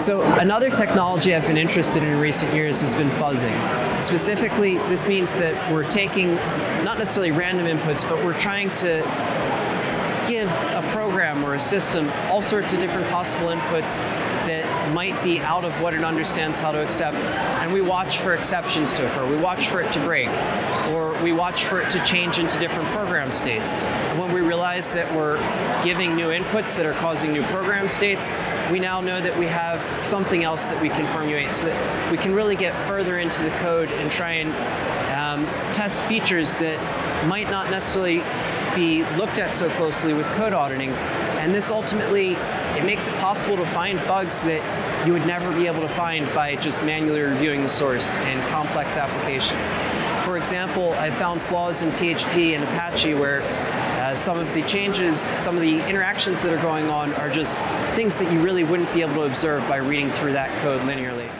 So another technology I've been interested in recent years has been fuzzing. Specifically, this means that we're taking not necessarily random inputs, but we're trying to give a program or a system all sorts of different possible inputs that might be out of what it understands how to accept, and we watch for exceptions to occur. We watch for it to break, or we watch for it to change into different program states. And when we realize that we're giving new inputs that are causing new program states, we now know that we have something else that we can permeate, so that we can really get further into the code and try and test features that might not necessarily be looked at so closely with code auditing. And this ultimately, it makes it possible to find bugs that you would never be able to find by just manually reviewing the source in complex applications. For example, I found flaws in PHP and Apache where some of the changes, some of the interactions that are going on are just things that you really wouldn't be able to observe by reading through that code linearly.